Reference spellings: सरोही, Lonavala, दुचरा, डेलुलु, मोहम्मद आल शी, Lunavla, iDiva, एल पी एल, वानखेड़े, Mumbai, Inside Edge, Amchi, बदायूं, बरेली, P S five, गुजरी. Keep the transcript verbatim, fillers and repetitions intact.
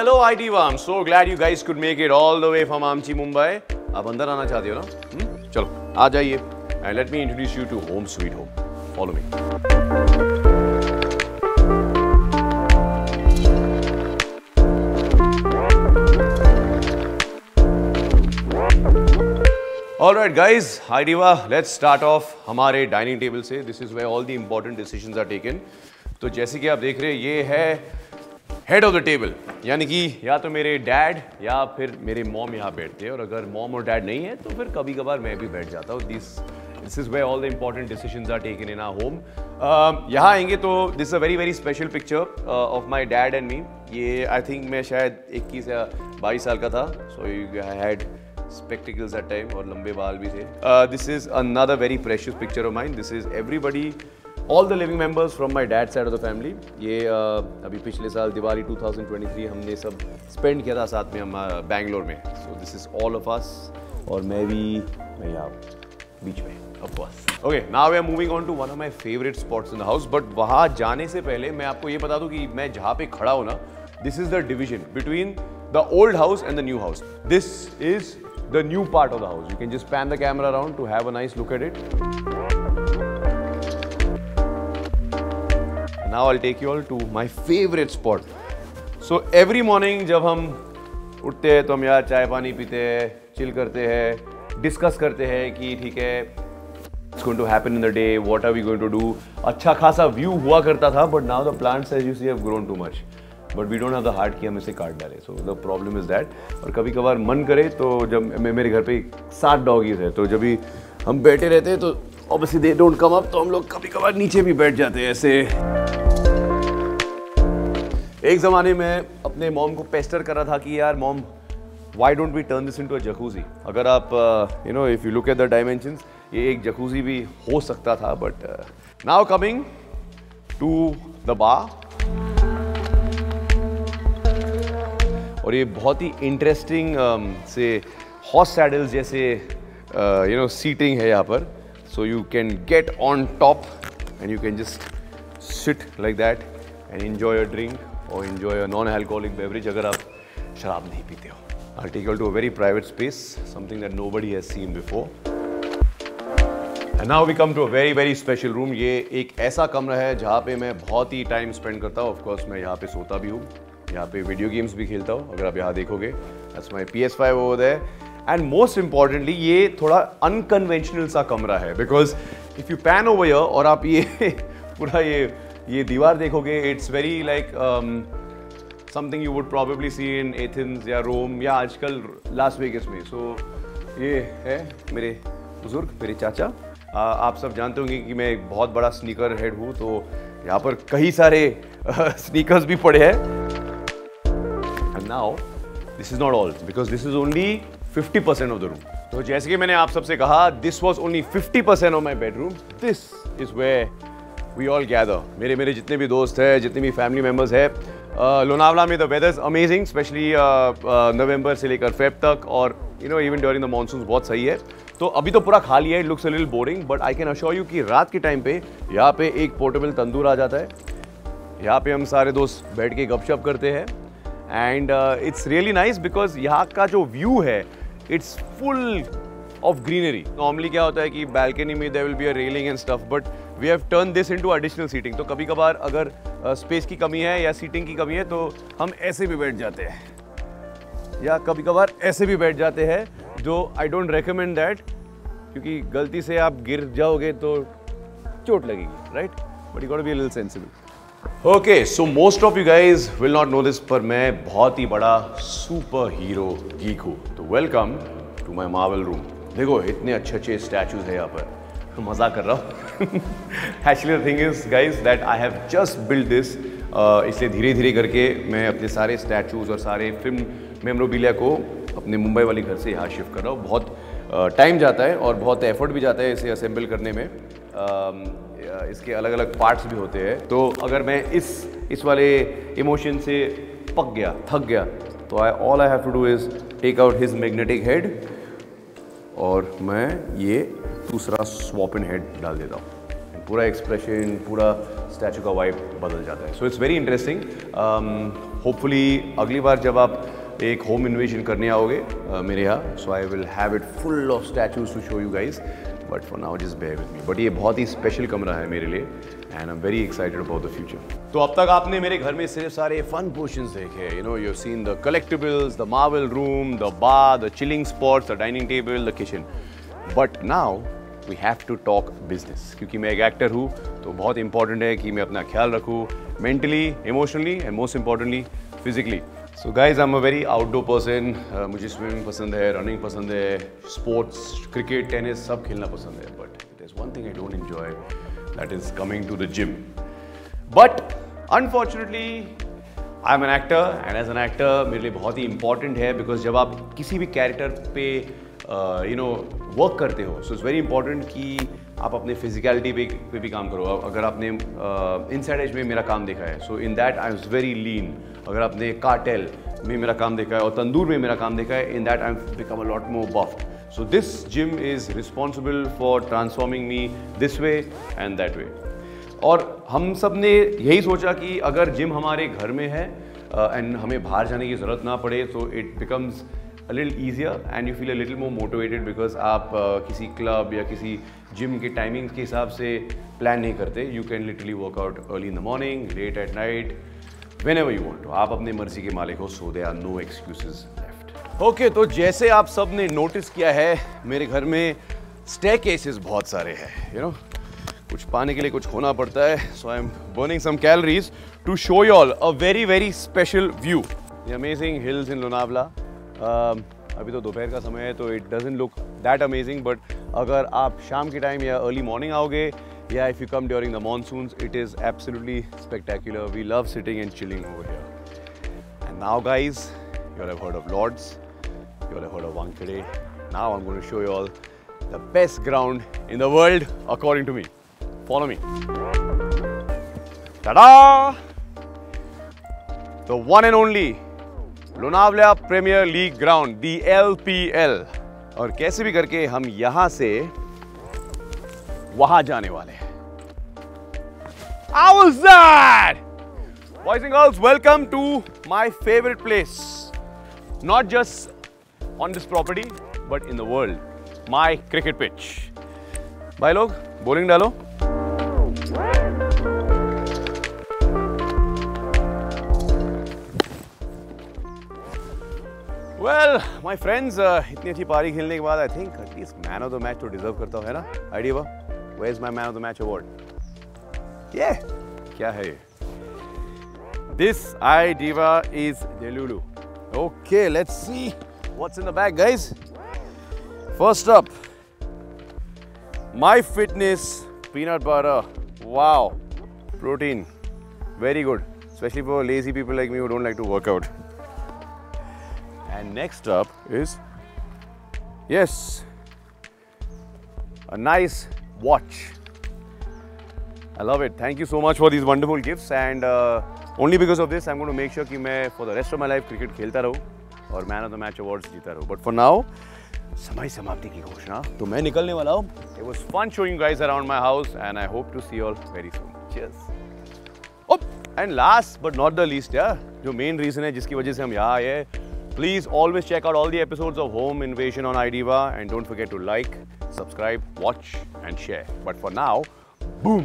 hello iDIVA. I'm so glad you guys could make it all the way from Amchi, Mumbai. आप अंदर आना चाहते हो ना? चलो आ जाइए and let me introduce you to home sweet home. Follow me. All right guys, iDIVA. Let's start off हमारे dining table से. This is where all the important decisions are taken. तो जैसे कि आप देख रहे हैं ये है हेड ऑफ द टेबल, यानी कि या तो मेरे डैड या फिर मेरे मॉम यहाँ बैठते हैं, और अगर मॉम और डैड नहीं है तो फिर कभी कभार मैं भी बैठ जाता हूँ. This this is where all the important decisions are taken in our home. यहाँ आएंगे तो this is a very very special picture of my dad and me. ये आई थिंक मैं शायद इक्कीस या बाईस साल का था. So you had spectacles at time और लंबे बाल भी थे. This is another very precious picture of mine. This is everybody All the living members from my dad's side of the family. ये uh, अभी पिछले साल दिवाली twenty twenty-three हमने सब स्पेंड किया था साथ में हम बैंगलोर में. So this is all of us. और मैं भी मैं यहाँ बीच में of course. Okay, now we are moving on to one of my favorite spots in the house. But वहाँ जाने से पहले मैं आपको ये बता दूँ कि मैं जहाँ पे खड़ा हूँ ना, this is the division between the old house and the new house. This is the new part of the house. You can just pan the camera around to have a nice look at it. Now I'll take you all to my favorite spot. So every morning जब हम उठते हैं तो हम यार चाय पानी पीते हैं, chill करते हैं, discuss करते हैं कि ठीक है it's going to happen in the day, what are we going to do. अच्छा खासा view हुआ करता था but now the plants as you see have grown too much. But we don't have the heart कि हम इसे काट डालें. So the problem is that. और कभी कभार मन करे तो जब मेरे घर पे सात डॉगीज है तो जब भी हम बैठे रहते हैं तो obviously they don't come up, तो हम लोग कभी कभार नीचे भी बैठ जाते हैं ऐसे. एक ज़माने में अपने मॉम को पेस्टर कर रहा था कि यार mom why don't we turn this into a jacuzzi. अगर आप you know if you look at the dimensions ये एक जकूजी भी हो सकता था. But now coming to the bar. और ये बहुत ही इंटरेस्टिंग um, से हॉर्स सैडल्स जैसे यू नो सीटिंग है यहाँ पर. So you can get on top and you can just sit like that and enjoy your drink और एन्जॉय नॉन अल्कोहलिक बेवरेज अगर आप शराब नहीं पीते हो. I take you to a very private space, something that nobody has seen before. And now we come to a very very special room. ये एक ऐसा कमरा है जहाँ पे मैं बहुत ही टाइम स्पेंड करता हूँ. ऑफकोर्स मैं यहाँ पे सोता भी हूँ, यहाँ पे वीडियो गेम्स भी खेलता हूँ. अगर आप यहाँ देखोगे that's my P S five over there. And most importantly ये थोड़ा अनकन्वेंशनल सा कमरा है because if you pan over here और आप ये पूरा ये ये दीवार देखोगे it's very like something you would probably see in Athens या रोम या आजकल लास वेगास में. सो so, ये है मेरे बुजुर्ग मेरे चाचा. uh, आप सब जानते होंगे कि मैं एक बहुत बड़ा स्नीकर हेड हूँ, तो यहाँ पर कई सारे स्नीकर्स uh, भी पड़े हैं. Now this is not all because this is only fifty percent of the room. तो जैसे कि मैंने आप सबसे कहा this was only fifty percent of my bedroom. This is where we all gather. मेरे मेरे जितने भी दोस्त हैं, जितने भी family members हैं, लोनावला में the weather is amazing, especially नवंबर से लेकर फेब तक, और you know even during the monsoons बहुत सही है. तो अभी तो पूरा खाली है, it looks a little boring, but I can assure you कि रात के टाइम पे यहाँ पे एक portable तंदूर आ जाता है. यहाँ पे हम सारे दोस्त बैठ के गपशप करते हैं. And it's really nice because यहाँ का जो व्यू है it's full of greenery. Normally क्या होता है कि बालकनी में there will be a railing and stuff, but we have turn this into additional seating. तो कभी कभार अगर स्पेस uh, की कमी है या सीटिंग की कमी है तो हम ऐसे भी बैठ जाते हैं या कभी कभार ऐसे भी बैठ जाते हैं, जो आई डोंट रिकमेंड दैट, क्योंकि गलती से आप गिर जाओगे तो चोट लगेगी right. But you got to be a little sensible. Okay so most of you guys will not know this, पर मैं बहुत ही बड़ा सुपर हीरो गीक हूँ. तो welcome to my Marvel room. देखो इतने अच्छे अच्छे स्टैचूज हैं यहाँ पर. मजाक कर रहा हूँ. Actually the thing is guys that I have just build this, इसलिए धीरे धीरे करके मैं अपने सारे स्टैचूज और सारे फिल्म मेमोरेबिलिया को अपने मुंबई वाले घर से यहाँ शिफ्ट कर रहा हूँ. बहुत टाइम uh, जाता है और बहुत एफर्ट भी जाता है इसे असेंबल करने में. uh, इसके अलग अलग पार्ट्स भी होते हैं. तो अगर मैं इस इस वाले इमोशन से पक गया थक गया तो I all I have to do is take out his magnetic head और मैं ये दूसरा स्वॉप इन हेड डाल देता हूँ. पूरा एक्सप्रेशन, पूरा स्टैचू का वाइब बदल जाता है। So it's very interesting. Hopefully अगली बार जब आप एक होम इन्वेजन करने आओगे uh, मेरे यहाँ, so I will have it full of statues to show you guys, but for now just bear with me. But ये बहुत ही स्पेशल कमरा है मेरे लिए and I am very excited about the future. तो अब तक आपने मेरे घर में सिर्फ सारे फन पोर्शंस देखे, you know you have seen the collectibles, the Marvel room, the bar, the chilling spots, the dining table, the kitchen. But now we have to talk business, क्योंकि मैं एक एक्टर हूँ तो बहुत इंपॉर्टेंट है कि मैं अपना ख्याल रखूँ mentally, emotionally and most importantly physically. So guys I am a very outdoor person, मुझे स्विमिंग पसंद है, रनिंग पसंद है, स्पोर्ट्स, क्रिकेट, टेनिस सब खेलना पसंद है। But there is one thing I don't enjoy, that is coming to the gym. But unfortunately I am an actor and as an actor मेरे लिए बहुत ही इंपॉर्टेंट है, बिकॉज जब आप किसी भी कैरेक्टर पे यू नो वर्क करते हो, सो इट्स वेरी इंपॉर्टेंट कि आप अपने फिजिकलिटी पे, पे भी काम करो। अगर आपने इनसाइड एज में मेरा काम देखा है, so in that I am very lean. अगर आपने कार्टेल में मेरा काम देखा है और तंदूर में मेरा काम देखा है, in that I am become a lot more buffed. So this gym is responsible for transforming me this way and that way. और हम सब ने यही सोचा कि अगर जिम हमारे घर में है एंड uh, हमें बाहर जाने की ज़रूरत ना पड़े, तो it becomes a little easier and you feel a little more motivated because आप uh, किसी क्लब या किसी जिम के टाइमिंग्स के हिसाब से प्लान नहीं करते। You can literally work out early in the morning, late at night, whenever you want to। आप अपने मर्जी के मालिक हो, so there are no excuses left। Okay, तो जैसे आप सब ने नोटिस किया है, मेरे घर में स्टेकेसेस बहुत सारे हैं, you know, कुछ पाने के लिए कुछ होना पड़ता है। So I am burning some calories to show you all a very very special view, the amazing hills in Lunavla। Uh, अभी तो दोपहर का समय है तो it doesn't look that amazing, but अगर आप शाम के टाइम या अर्ली मॉर्निंग आओगे या if you come during the monsoons, it is absolutely spectacular. We love sitting and chilling over here. And now guys, you have heard of Lord's, you have heard of वानखेड़े। Now I am going to show you all the best ground in the world according to me. Follow me. Tata. The one and only Lonavala premier league ground, the एल पी एल। और कैसे भी करके हम यहां से वहां जाने वाले हैं। How was that? Boys and girls, welcome to my favorite place. Not just on this property, but in the world. My cricket pitch. भाई लोग bowling डालो। वेल माई फ्रेंड्स, इतनी अच्छी पारी खेलने के बाद I think at least man of the match तो डिजर्व करता हूँ, है ना iDiva? Where is my man of the match award? ये क्या है? This iDiva is डेलुलु। Okay, let's see what's in the bag guys. First up, my fitness peanut butter. Wow, protein, very good, specially for lazy people like me who don't like to work out. And next up is, yes, a nice watch. I love it. Thank you so much for these wonderful gifts. And uh, only because of this, I'm going to make sure कि मैं for the rest of my life cricket खेलता रहूँ और man of the match awards जीता रहूँ. But for now, समय समाप्ति की घोषणा, तो मैं निकलने वाला हूँ. It was fun showing you guys around my house, and I hope to see you all very soon. Cheers. Oh, and last but not the least, yeah, जो main reason है जिसकी वजह से हम यहाँ आए हैं. Please always check out all the episodes of Home Invasion on iDIVA and don't forget to like, subscribe, watch and share. But for now, boom!